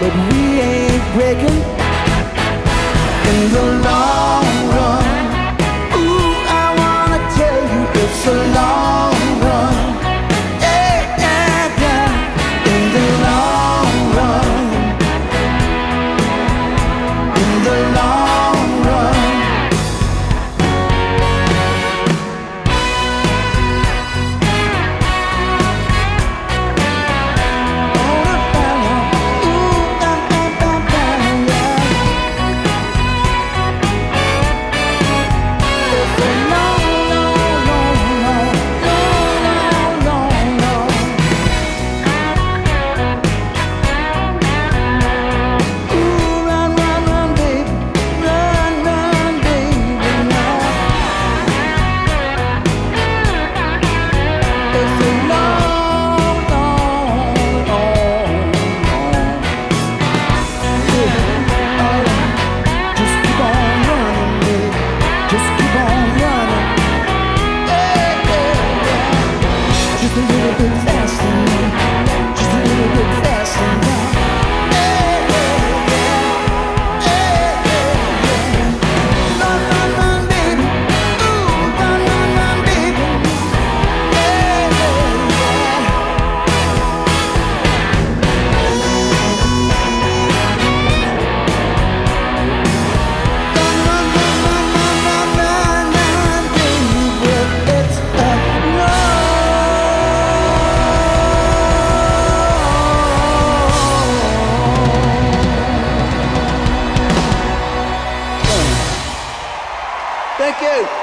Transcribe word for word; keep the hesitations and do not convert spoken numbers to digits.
But we ain't breaking in the long run. Ooh, I wanna tell you it's a long run. Yeah, yeah, yeah. In the long run. In the long Thank you.